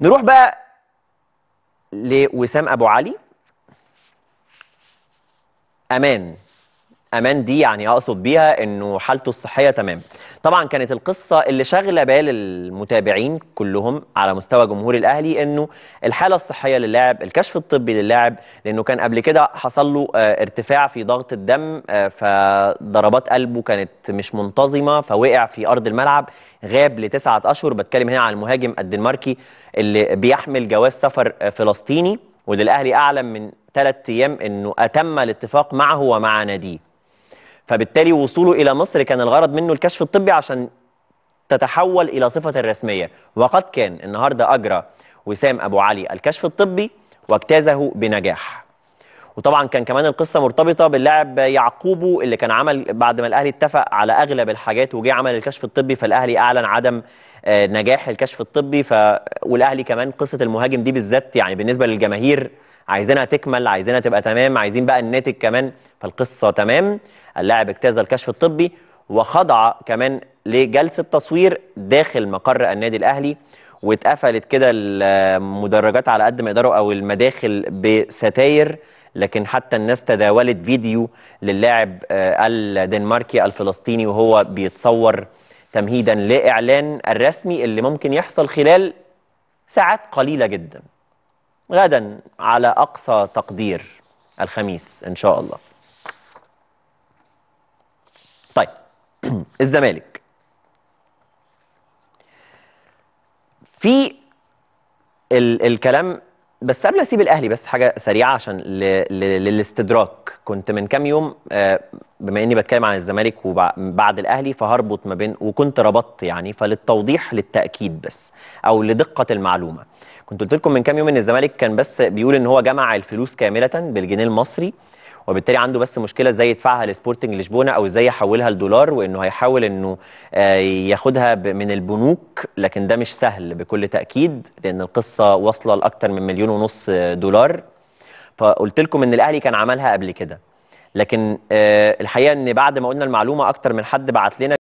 نروح بقى لوسام أبو علي. أمان دي يعني أقصد بيها إنه حالته الصحية تمام. طبعا كانت القصة اللي شاغلة بال المتابعين كلهم على مستوى جمهور الأهلي إنه الحالة الصحية للاعب، الكشف الطبي للاعب، لأنه كان قبل كده حصل له ارتفاع في ضغط الدم، فضربات قلبه كانت مش منتظمة، فوقع في أرض الملعب، غاب ل9 أشهر. بتكلم هنا عن المهاجم الدنماركي اللي بيحمل جواز سفر فلسطيني، وده الأهلي أعلم من 3 أيام إنه أتم الاتفاق معه ومع ناديه. فبالتالي وصوله إلى مصر كان الغرض منه الكشف الطبي عشان تتحول إلى صفة رسمية، وقد كان. النهاردة أجرى وسام أبو علي الكشف الطبي واجتازه بنجاح. وطبعا كان كمان القصة مرتبطة باللاعب يعقوبو اللي كان عمل بعد ما الأهلي اتفق على أغلب الحاجات وجي عمل الكشف الطبي، فالأهلي أعلن عدم نجاح الكشف الطبي. والأهلي كمان قصة المهاجم دي بالذات يعني بالنسبة للجماهير عايزينها تكمل، عايزينها تبقى تمام، عايزين بقى الناتج كمان. فالقصة تمام، اللاعب اجتاز الكشف الطبي وخضع كمان لجلسة تصوير داخل مقر النادي الأهلي، واتقفلت كده المدرجات على قد ما يقدروا أو المداخل بستاير، لكن حتى الناس تداولت فيديو للاعب الدنماركي الفلسطيني وهو بيتصور تمهيدا لإعلان الرسمي اللي ممكن يحصل خلال ساعات قليلة جدا، غدا على أقصى تقدير الخميس إن شاء الله. طيب الزمالك في الكلام، بس قبل اسيب الاهلي بس حاجه سريعه عشان للاستدراك. كنت من كام يوم بما اني بتكلم عن الزمالك وبعد الاهلي فهربط ما بين، وكنت ربطت يعني، فللتوضيح للتاكيد بس او لدقه المعلومه. كنت قلت لكم من كام يوم ان الزمالك كان بس بيقول ان هو جمع الفلوس كامله بالجنيه المصري، وبالتالي عنده بس مشكله ازاي يدفعها لسبورتنج لشبونه او ازاي يحولها لدولار، وانه هيحاول انه ياخدها من البنوك، لكن ده مش سهل بكل تاكيد لان القصه واصله لاكثر من 1.5 مليون دولار. فقلت لكم ان الاهلي كان عملها قبل كده، لكن الحقيقه ان بعد ما قلنا المعلومه اكثر من حد بعت لنا